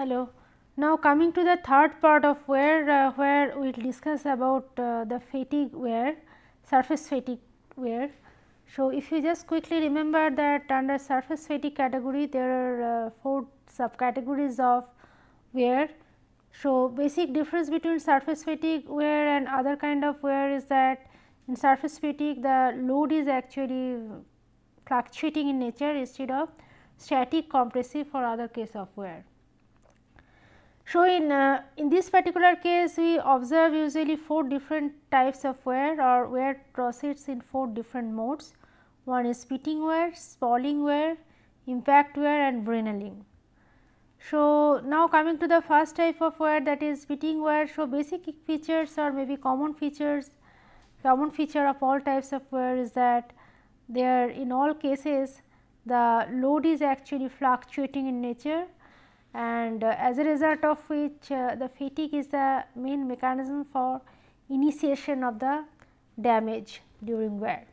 Hello. Now coming to the third part of where we will discuss about the fatigue wear, surface fatigue wear. So, if you just quickly remember that under surface fatigue category there are 4 subcategories of wear. So, basic difference between surface fatigue wear and other kind of wear is that in surface fatigue the load is actually fluctuating in nature instead of static compressive for other case of wear. So, in this particular case we observe usually 4 different types of wear or wear proceeds in 4 different modes. One is pitting wear, spalling wear, impact wear and brunelling. So, now coming to the first type of wear, that is pitting wear. So, basic features or maybe common feature of all types of wear is that there in all cases the load is actually fluctuating in nature, and as a result of which the fatigue is the main mechanism for initiation of the damage during wear.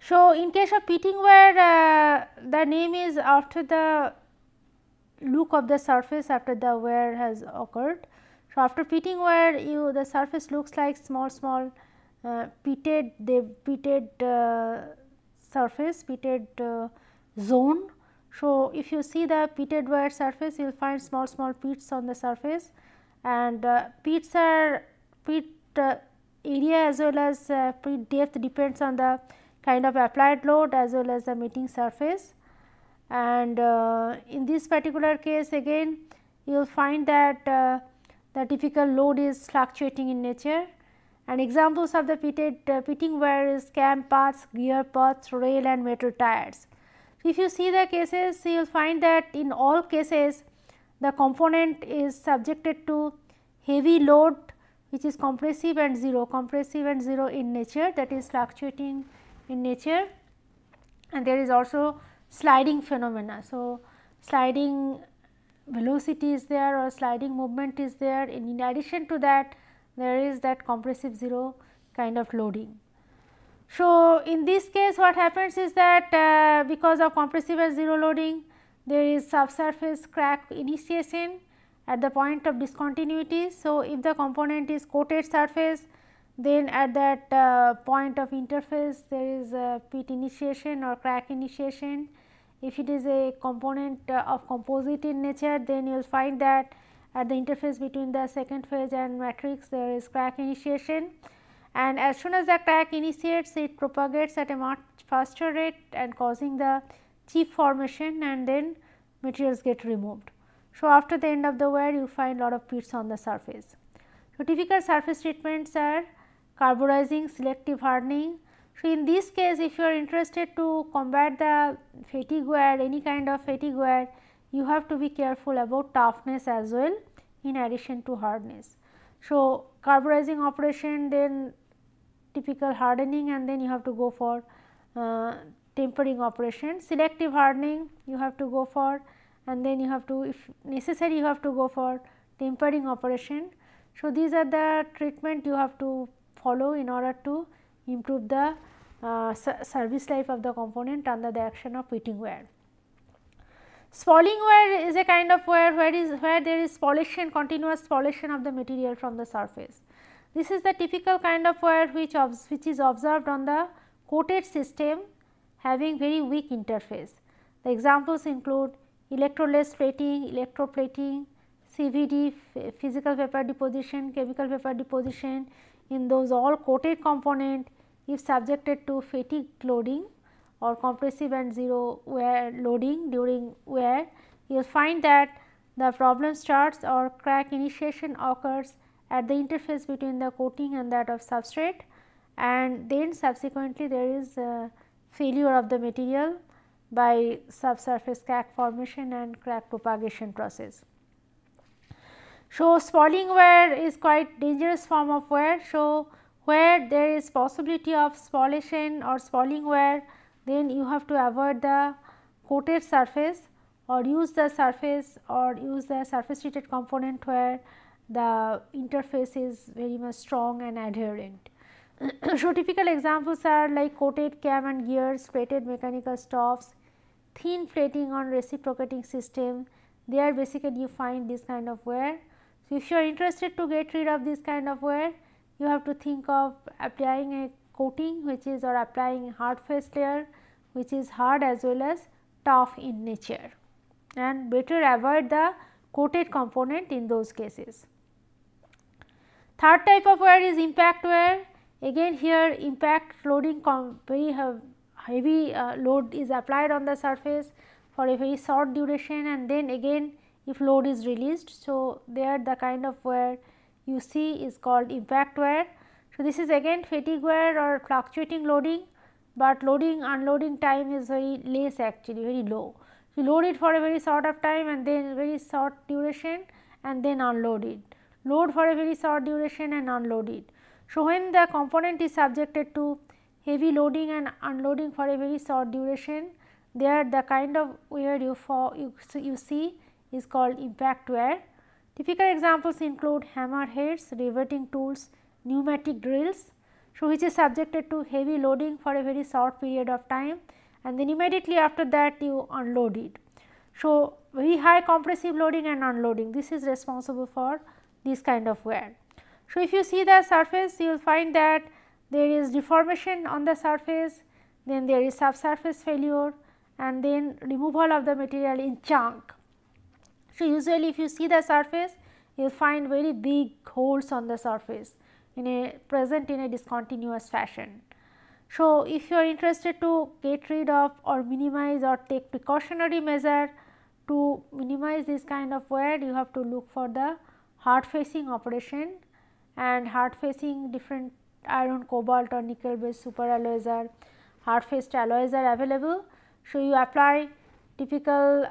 So, in case of pitting wear, the name is after the look of the surface after the wear has occurred. So, after pitting wear the surface looks like small pitted zone. So, if you see the pitted wear surface, you will find small pits on the surface, and pits are pit area as well as pit depth depends on the kind of applied load as well as the mating surface. And in this particular case again you will find that the typical load is fluctuating in nature, and examples of the pitting wear is cam paths, gear paths, rail and metal tires. If you see the cases, you will find that in all cases the component is subjected to heavy load which is compressive and zero in nature, that is fluctuating in nature, and there is also sliding phenomena. So, sliding velocity is there or sliding movement is there, and in addition to that there is that compressive zero kind of loading. So, in this case what happens is that because of compressive and zero loading there is subsurface crack initiation at the point of discontinuity. So, if the component is coated surface, then at that point of interface there is a pit initiation or crack initiation. If it is a component of composite in nature, then you will find that at the interface between the second phase and matrix there is crack initiation. And as soon as the crack initiates, it propagates at a much faster rate and causing the chip formation, and then materials get removed. So, after the end of the wear you find lot of pits on the surface. So, typical surface treatments are carburizing, selective hardening. So, in this case if you are interested to combat the fatigue wear, any kind of fatigue wear, you have to be careful about toughness as well in addition to hardness. So, carburizing operation, then typical hardening, and then you have to go for tempering operation. Selective hardening you have to go for, and then you have to, if necessary, you have to go for tempering operation. So, these are the treatment you have to follow in order to improve the service life of the component under the action of pitting wear. Spalling wear is a kind of wear where there is spallation, continuous spallation of the material from the surface. This is the typical kind of wear which is observed on the coated system having very weak interface. The examples include electroless plating, electroplating, CVD, physical vapor deposition, chemical vapor deposition. In those all coated component, if subjected to fatigue loading or compressive and zero wear loading during wear, you will find that the problem starts or crack initiation occurs at the interface between the coating and that of substrate, and then subsequently there is failure of the material by subsurface crack formation and crack propagation process. So, spalling ware is quite dangerous form of wear. So, where there is possibility of spallation or spalling wear, then you have to avoid the coated surface or use the surface or use the surface treated component where the interface is very much strong and adherent. So, typical examples are like coated cam and gears, plated mechanical stops, thin plating on reciprocating system. There basically you find this kind of wear. So, if you are interested to get rid of this kind of wear, you have to think of applying a coating which is or applying hard face layer which is hard as well as tough in nature, and better avoid the coated component in those cases. Third type of wear is impact wear. Again here impact loading, very heavy load is applied on the surface for a very short duration, and then again if load is released. So, there the kind of wear you see is called impact wear. So, this is again fatigue wear or fluctuating loading, but loading unloading time is very less, actually very low. You load it for a very short of time and then very short duration and then unload it. Load for a very short duration and unload it. So, when the component is subjected to heavy loading and unloading for a very short duration, there the kind of wear you see is called impact wear. Typical examples include hammerheads, riveting tools, pneumatic drills, so which is subjected to heavy loading for a very short period of time and then immediately after that you unload it. So, very high compressive loading and unloading, this is responsible for this kind of wear. So, if you see the surface, you will find that there is deformation on the surface, then there is subsurface failure and then removal of the material in chunk. So, usually if you see the surface, you will find very big holes on the surface present in a discontinuous fashion. So, if you are interested to get rid of or minimize or take precautionary measure to minimize this kind of wear, you have to look for the hard facing operation, and hard facing different iron, cobalt or nickel based superalloys are hard faced alloys are available. So, you apply typical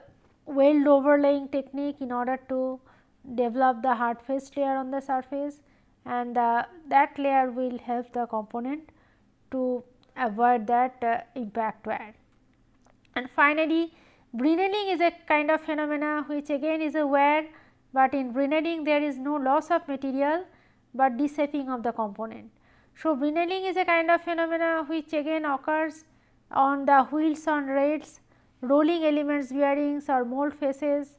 weld overlaying technique in order to develop the hard faced layer on the surface, and that layer will help the component to avoid that impact wear. And finally, brinelling is a kind of phenomena which again is a wear, but in brinelling there is no loss of material but de-shaping of the component. So, brinelling is a kind of phenomena which again occurs on the wheels on rails, rolling elements bearings or mold faces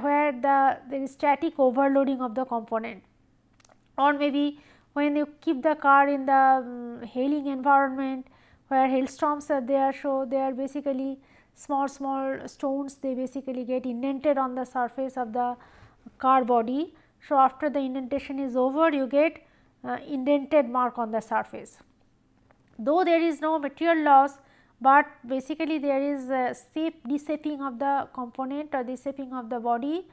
where there is static overloading of the component, or maybe when you keep the car in the hailing environment where hailstorms are there. So, they are basically small stones, they basically get indented on the surface of the car body. So, after the indentation is over, you get indented mark on the surface. Though there is no material loss, but basically there is a de-shaping of the component or de-shaping of the body.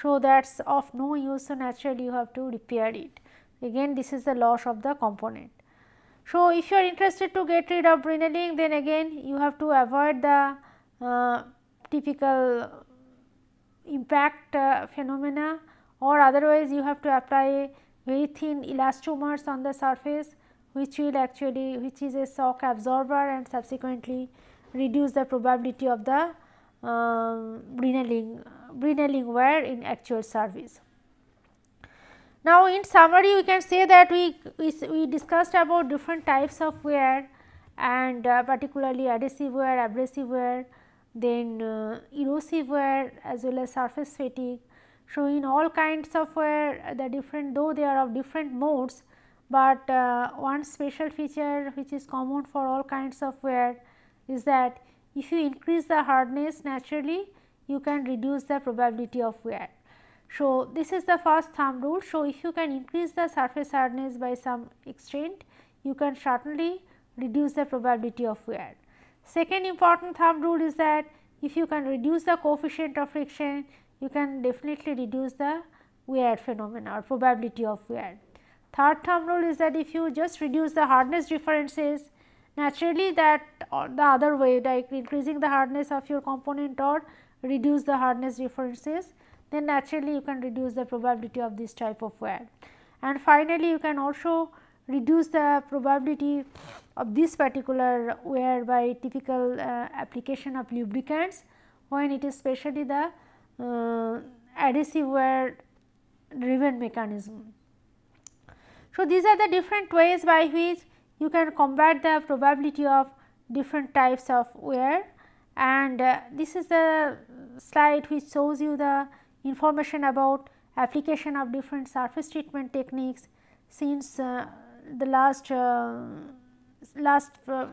So, that is of no use, so naturally you have to repair it. Again this is the loss of the component. So, if you are interested to get rid of brinelling, then again you have to avoid the typical impact phenomena, or otherwise you have to apply very thin elastomers on the surface which is a shock absorber and subsequently reduce the probability of the brinelling wear in actual service. Now, in summary we can say that we discussed about different types of wear, and particularly adhesive wear, abrasive wear, then erosive wear as well as surface fatigue. So, in all kinds of wear though they are of different modes, but one special feature which is common for all kinds of wear is that if you increase the hardness, naturally you can reduce the probability of wear. So, this is the first thumb rule. So, if you can increase the surface hardness by some extent, you can certainly reduce the probability of wear. Second important thumb rule is that if you can reduce the coefficient of friction, you can definitely reduce the wear phenomena or probability of wear. Third thumb rule is that if you just reduce the hardness differences, naturally that or the other way, like increasing the hardness of your component or reduce the hardness differences, then naturally you can reduce the probability of this type of wear. And finally, you can also reduce the probability of this particular wear by typical application of lubricants, when it is especially the adhesive wear driven mechanism. So, these are the different ways by which you can combat the probability of different types of wear, and this is the slide which shows you the information about application of different surface treatment techniques since the last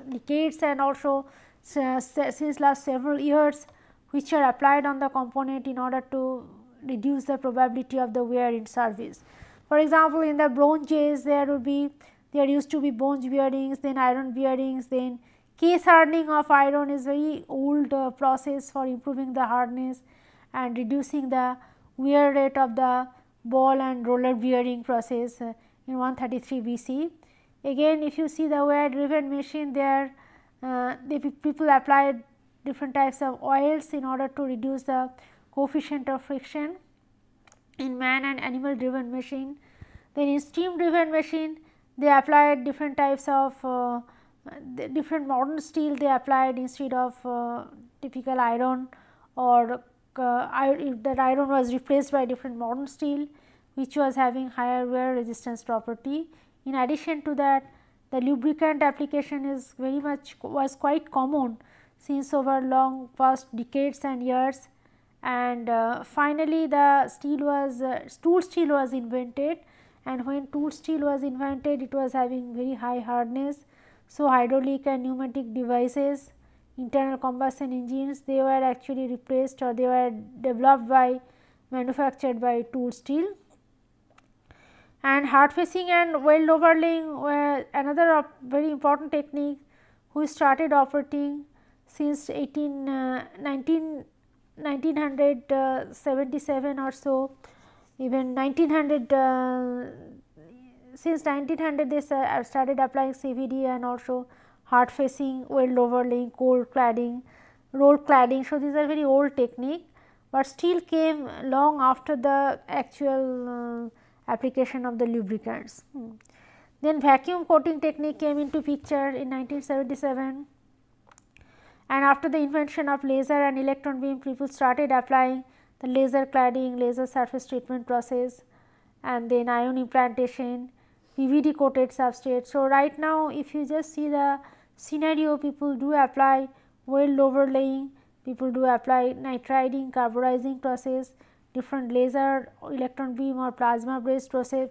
decades and also since last several years, which are applied on the component in order to reduce the probability of the wear in service. For example, in the Bronze Age there used to be bronze bearings, then iron bearings, then case hardening of iron is very old process for improving the hardness and reducing the wear rate of the ball and roller bearing process in 133 BC. Again, if you see the wear driven machine, there people applied different types of oils in order to reduce the coefficient of friction in man and animal driven machine. Then in steam driven machine, they applied different types of different modern steel they applied instead of typical iron, or that iron was replaced by different modern steel which was having higher wear resistance property. In addition to that, the lubricant application is was quite common since over long past decades and years, and finally the tool steel was invented, and when tool steel was invented it was having very high hardness. So, hydraulic and pneumatic devices, internal combustion engines, they were actually replaced or they were manufactured by tool steel. And hard facing and weld overlaying were another very important technique which started operating since 1977 or so, even 1900, since 1900 they started applying CVD and also hard facing, weld overlaying, cold cladding, roll cladding. So, these are very old technique, but steel came long after the actual application of the lubricants. Then vacuum coating technique came into picture in 1977. And after the invention of laser and electron beam, people started applying the laser cladding, laser surface treatment process, and then ion implantation, PVD coated substrate. So, right now if you just see the scenario, people do apply weld overlaying, people do apply nitriding, carburizing process, different laser, electron beam or plasma based process,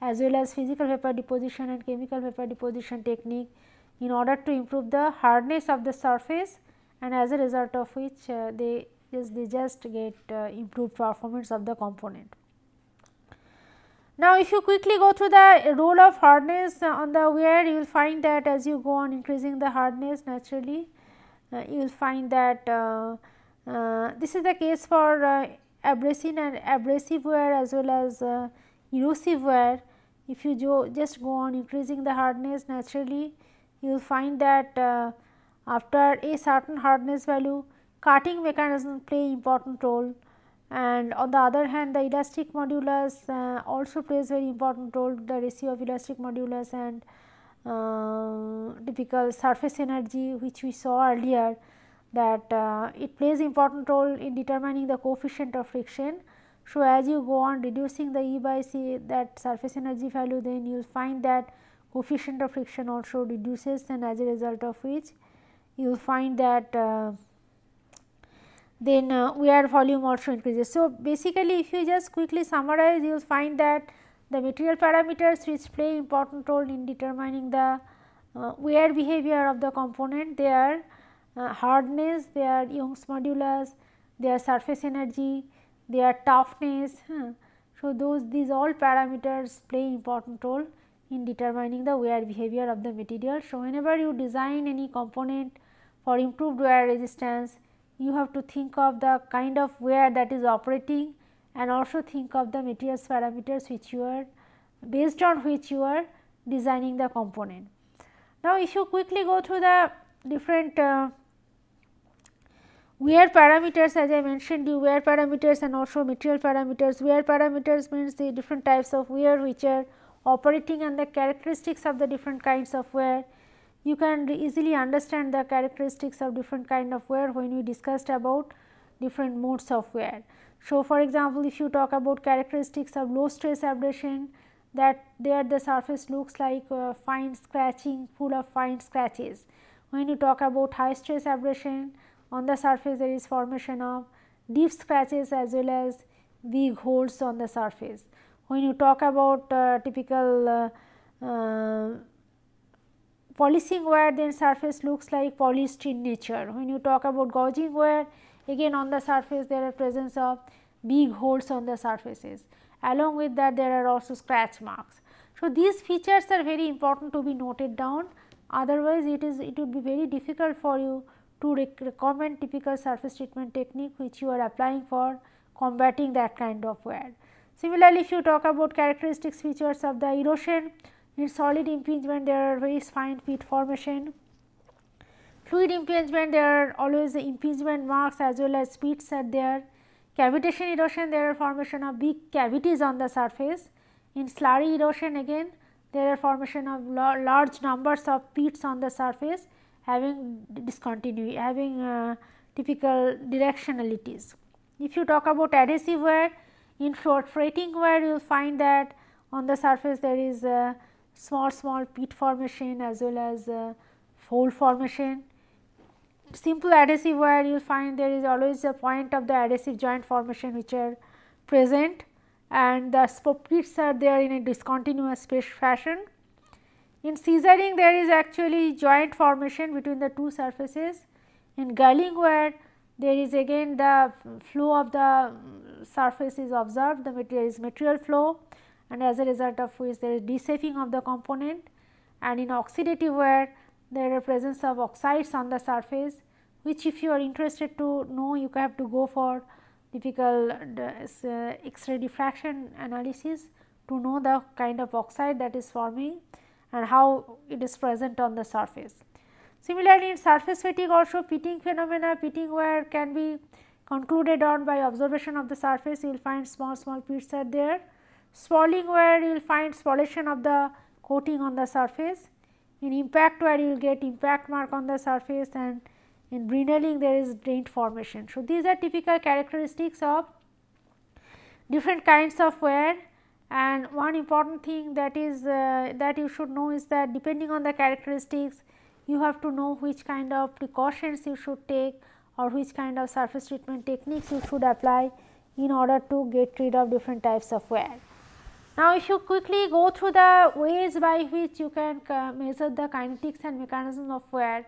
as well as physical vapor deposition and chemical vapor deposition technique, in order to improve the hardness of the surface, and as a result of which they just get improved performance of the component. Now, if you quickly go through the role of hardness on the wear, you will find that as you go on increasing the hardness, naturally you will find that this is the case for abrasive wear as well as erosive wear. If you just go on increasing the hardness, naturally you will find that after a certain hardness value, cutting mechanism play important role, and on the other hand the elastic modulus also plays very important role. The ratio of elastic modulus and typical surface energy, which we saw earlier, that it plays important role in determining the coefficient of friction. So, as you go on reducing the E by C, that surface energy value, then you will find that coefficient of friction also reduces, and as a result of which you will find that then wear volume also increases. So, basically if you just quickly summarize, you will find that the material parameters which play important role in determining the wear behavior of the component, they are hardness, they are Young's modulus, they are surface energy, they are toughness. So, these all parameters play important role in determining the wear behavior of the material. So, whenever you design any component for improved wear resistance, you have to think of the kind of wear that is operating, and also think of the materials parameters which you are based on which you are designing the component. Now, if you quickly go through the different Wear parameters, as I mentioned you, wear parameters and also material parameters. Wear parameters means the different types of wear which are operating and the characteristics of the different kinds of wear. You can easily understand the characteristics of different kind of wear when we discussed about different modes of wear. So, for example, if you talk about characteristics of low stress abrasion, that there the surface looks like fine scratching, full of fine scratches. When you talk about high stress abrasion, on the surface there is formation of deep scratches as well as big holes on the surface. When you talk about typical polishing wear, then surface looks like polished in nature. When you talk about gouging wear, again on the surface there are presence of big holes on the surfaces. Along with that there are also scratch marks. So, these features are very important to be noted down, otherwise it would be very difficult for you to recommend typical surface treatment technique which you are applying for combating that kind of wear. Similarly, if you talk about characteristics features of the erosion, in solid impingement there are very fine pit formation. Fluid impingement there are always the impingement marks as well as pits are there. Cavitation erosion there are formation of big cavities on the surface. In slurry erosion again there are formation of large numbers of pits on the surface having discontinuity, having typical directionalities. If you talk about adhesive wear, in fretting wear you will find that on the surface there is a small pit formation as well as hole formation. Simple adhesive wear you will find there is always a point of the adhesive joint formation which are present and the pits are there in a discontinuous fashion. In scissoring there is actually joint formation between the two surfaces. In gulling wear there is again the flow of the surface is observed, there is material flow and as a result of which there is deshaping of the component, and in oxidative wear there are presence of oxides on the surface, which if you are interested to know you have to go for typical X-ray diffraction analysis to know the kind of oxide that is forming and how it is present on the surface. Similarly, in surface fatigue also pitting phenomena, pitting wear can be concluded on by observation of the surface. You will find small pits are there. Spalling wear you will find spallation of the coating on the surface. In impact wear you will get impact mark on the surface, and in brinelling there is dent formation. So, these are typical characteristics of different kinds of wear, and one important thing that is that you should know is that depending on the characteristics you have to know which kind of precautions you should take or which kind of surface treatment techniques you should apply in order to get rid of different types of wear. Now, if you quickly go through the ways by which you can measure the kinetics and mechanism of wear,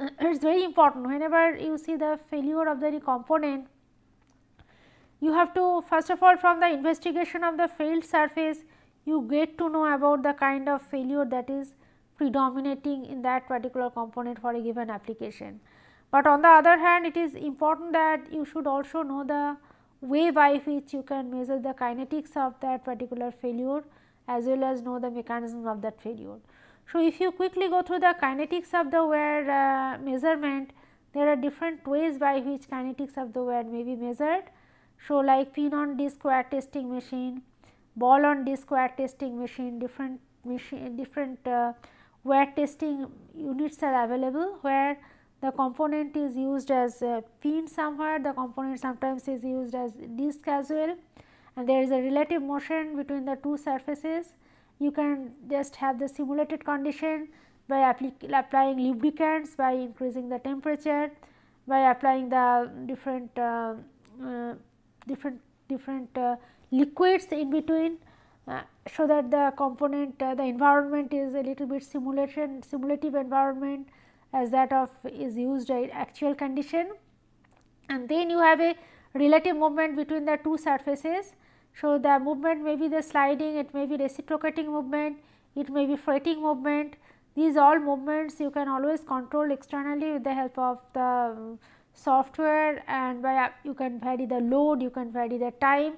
it is very important. Whenever you see the failure of the component, you have to first of all from the investigation of the failed surface, you get to know about the kind of failure that is predominating in that particular component for a given application. But on the other hand, it is important that you should also know the way by which you can measure the kinetics of that particular failure as well as know the mechanism of that failure. So, if you quickly go through the kinetics of the wear measurement, there are different ways by which kinetics of the wear may be measured. So, like pin on disk wear testing machine, ball on disk wear testing machine, different wear testing units are available where the component is used as a pin somewhere, the component sometimes is used as disc as well, and there is a relative motion between the two surfaces. You can just have the simulated condition by applying lubricants, by increasing the temperature, by applying the different liquids in between, so that the component, the environment is a little bit simulative environment as that of is used in actual condition, and then you have a relative movement between the two surfaces. So, the movement may be the sliding, it may be reciprocating movement, it may be fretting movement. These all movements you can always control externally with the help of the software, and by you can vary the load, you can vary the time.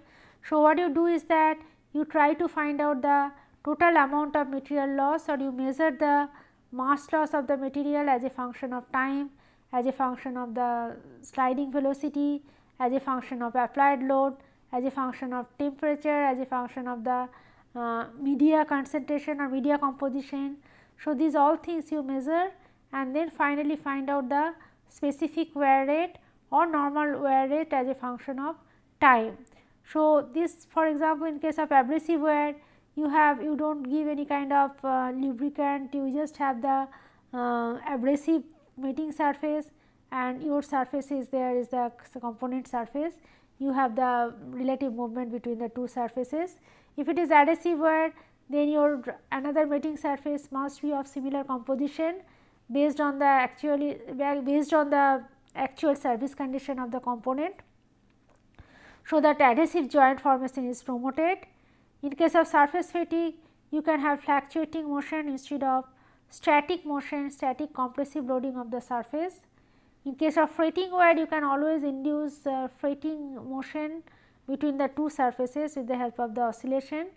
So, what you do is that you try to find out the total amount of material loss, or you measure the mass loss of the material as a function of time as a function of the sliding velocity, as a function of applied load, as a function of temperature, as a function of the media concentration or media composition. So, these all things you measure and then finally find out the specific wear rate or normal wear rate as a function of time. So, this for example, in case of abrasive wear, you do not give any kind of lubricant, you just have the abrasive mating surface and your surface is there is the component surface. You have the relative movement between the two surfaces. If it is adhesive wear, then your another mating surface must be of similar composition based on the actual service condition of the component, so that adhesive joint formation is promoted. In case of surface fatigue, you can have fluctuating motion instead of static motion, static compressive loading of the surface. In case of fretting wear, you can always induce fretting motion between the two surfaces with the help of the oscillation.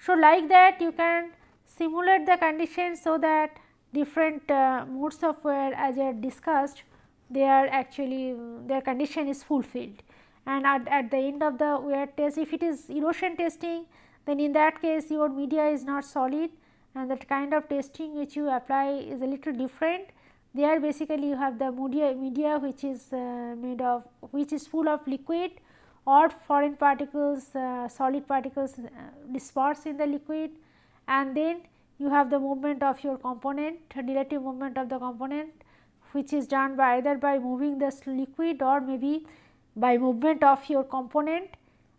So, like that you can simulate the condition so that different modes of wear as I discussed, they are actually their condition is fulfilled. And at the end of the wear test, if it is erosion testing, then in that case your media is not solid and that kind of testing which you apply is a little different. There basically you have the media which is full of liquid or foreign particles, solid particles dispersed in the liquid, and then you have the movement of your component, relative movement of the component, which is done by either by moving the liquid or maybe by movement of your component,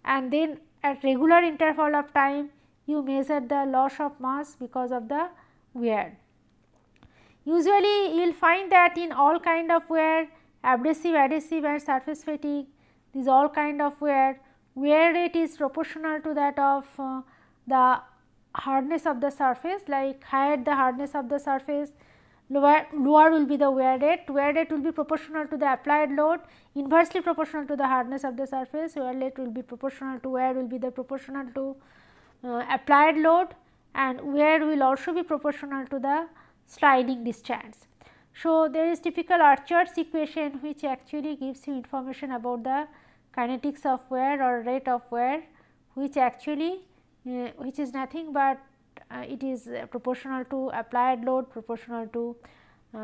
and then at regular interval of time you measure the loss of mass because of the wear. Usually you will find that in all kind of wear, abrasive, adhesive and surface fatigue, these all kind of wear rate is proportional to that of the hardness of the surface. Like higher the hardness of the surface, lower will be the wear rate. Wear rate will be proportional to the applied load, inversely proportional to the hardness of the surface. Wear rate will be proportional to wear will be the proportional to applied load, and wear will also be proportional to the sliding distance. So, there is typical Archard's equation which actually gives you information about the kinetics of wear or rate of wear, which actually which is nothing but it is proportional to applied load, proportional to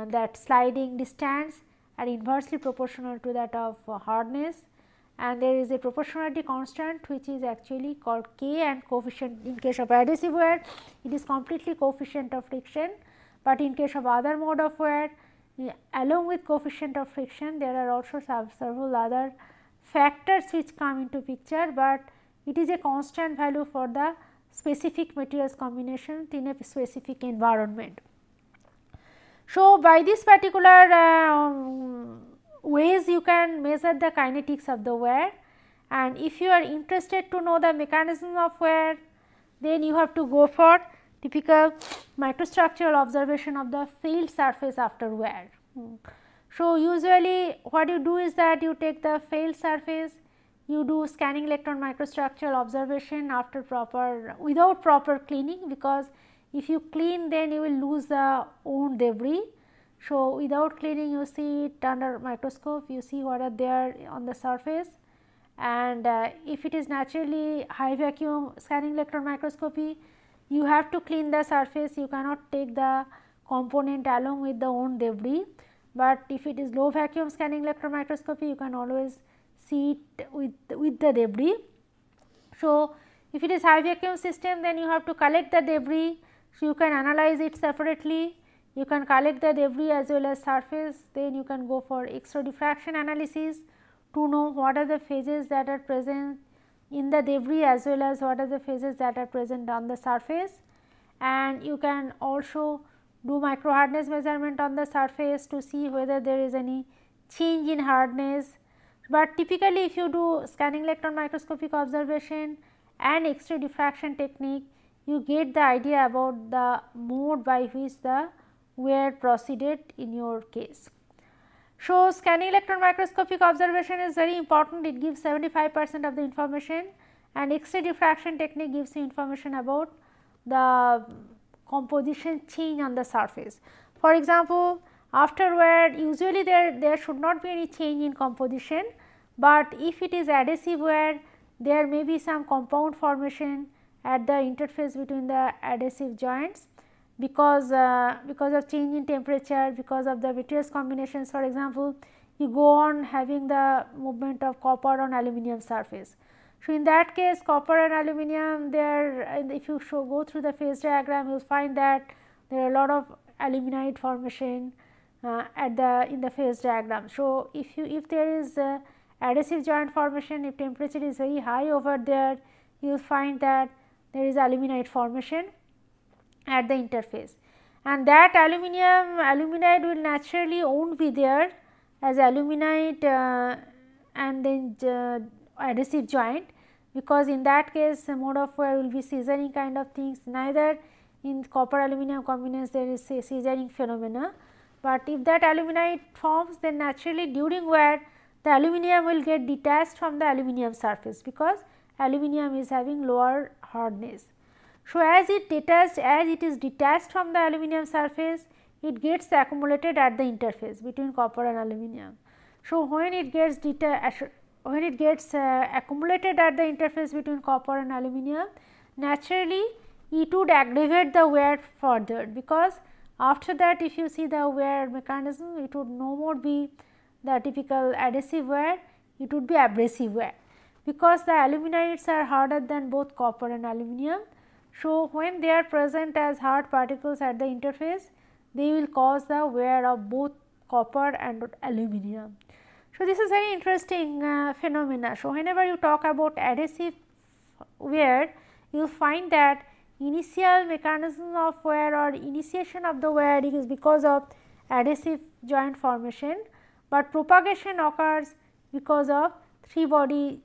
that sliding distance and inversely proportional to that of hardness, and there is a proportionality constant which is actually called K and coefficient. In case of adhesive wear, it is completely coefficient of friction, but in case of other mode of wear, along with coefficient of friction, there are also several other factors which come into picture, but it is a constant value for the specific materials combination in a specific environment. So, by this particular ways you can measure the kinetics of the wear, and if you are interested to know the mechanism of wear, then you have to go for typical microstructural observation of the failed surface after wear. So, usually what you do is that you take the failed surface, you do scanning electron microstructural observation after without proper cleaning, because if you clean then you will lose the own debris. So, without cleaning you see it under microscope, you see what are there on the surface, and if it is naturally high vacuum scanning electron microscopy, you have to clean the surface, you cannot take the component along with the own debris. But if it is low vacuum scanning electron microscopy, you can always see it with the debris. So, if it is high vacuum system, then you have to collect the debris. So, you can analyze it separately, you can collect the debris as well as surface, then you can go for X-ray diffraction analysis to know what are the phases that are present in the debris as well as what are the phases that are present on the surface, and you can also do micro hardness measurement on the surface to see whether there is any change in hardness. But typically if you do scanning electron microscopic observation and X-ray diffraction technique, you get the idea about the mode by which the wear proceeded in your case. So, scanning electron microscopic observation is very important, it gives 75% of the information, and X-ray diffraction technique gives you information about the composition change on the surface. For example, Afterward, usually there should not be any change in composition, but if it is adhesive ware, there may be some compound formation at the interface between the adhesive joints because of change in temperature, because of the materials combinations. For example, you go on having the movement of copper on aluminum surface. So, in that case, copper and aluminum, if you go through the phase diagram, you will find that there are a lot of aluminide formation in the phase diagram. So, if there is adhesive joint formation, if temperature is very high over there, you will find that there is aluminide formation at the interface, and that aluminide will naturally won't be there as aluminide and then adhesive joint, because in that case mode of wear will be scissoring kind of things. Neither in copper aluminum combination there is a scissoring phenomena, but if that aluminide forms, then naturally during wear the aluminum will get detached from the aluminum surface because aluminum is having lower hardness. So, as it is detached from the aluminum surface, it gets accumulated at the interface between copper and aluminum. So, when it gets accumulated at the interface between copper and aluminum, naturally it would aggravate the wear further, because after that if you see the wear mechanism, it would no more be the typical adhesive wear, it would be abrasive wear, because the aluminides are harder than both copper and aluminum. So, when they are present as hard particles at the interface, they will cause the wear of both copper and aluminum. So, this is very interesting phenomena. So, whenever you talk about adhesive wear, you find that initial mechanism of wear or initiation of the wear is because of adhesive joint formation, but propagation occurs because of three body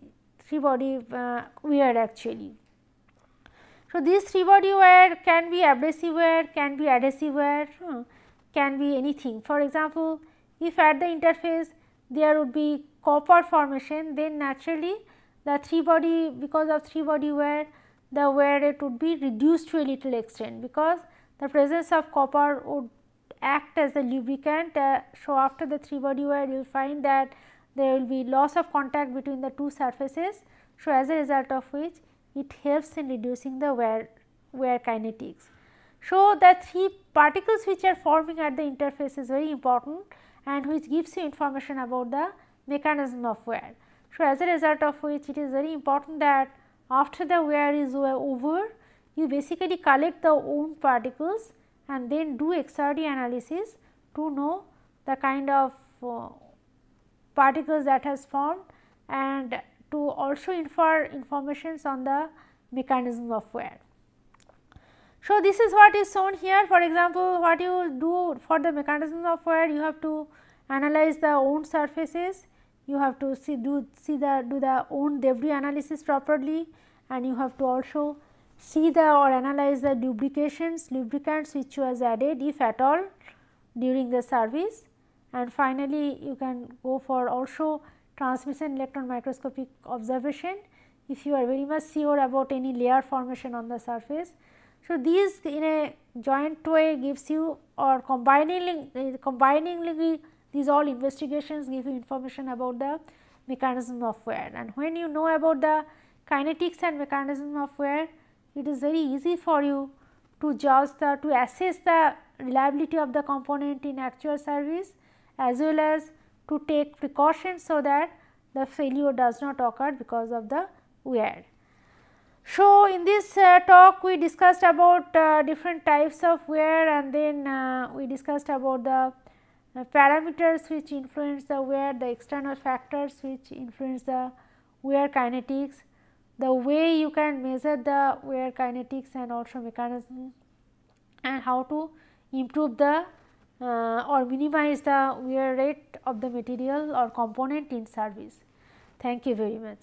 wear actually. So, this three body wear can be abrasive wear, can be adhesive wear, can be anything. For example, if at the interface there would be copper formation, then naturally because of three body wear the wear rate would be reduced to a little extent, because the presence of copper would act as the lubricant. So, after the three body wear you will find that there will be loss of contact between the two surfaces. So, as a result of which it helps in reducing the wear kinetics. So, the three particles which are forming at the interface is very important and which gives you information about the mechanism of wear. So, as a result of which it is very important that after the wear is over, you basically collect the own particles and then do XRD analysis to know the kind of particles that has formed and to also infer informations on the mechanism of wear. So, this is what is shown here. For example, what you do for the mechanism of wear, you have to analyze the own surfaces, you have to do the own debris analysis properly, and you have to also see or analyze the lubricants which was added, if at all, during the service. And finally, you can go for also transmission electron microscopic observation if you are very much sure about any layer formation on the surface. So, these in a joint way gives you, or combiningly these all investigations give you information about the mechanism of wear. And when you know about the kinetics and mechanism of wear, it is very easy for you to assess the reliability of the component in actual service, as well as to take precautions so that the failure does not occur because of the wear. So, in this talk we discussed about different types of wear, and then we discussed about the parameters which influence the wear, the external factors which influence the wear kinetics, the way you can measure the wear kinetics and also mechanism, and how to improve the or minimize the wear rate of the material or component in service. Thank you very much.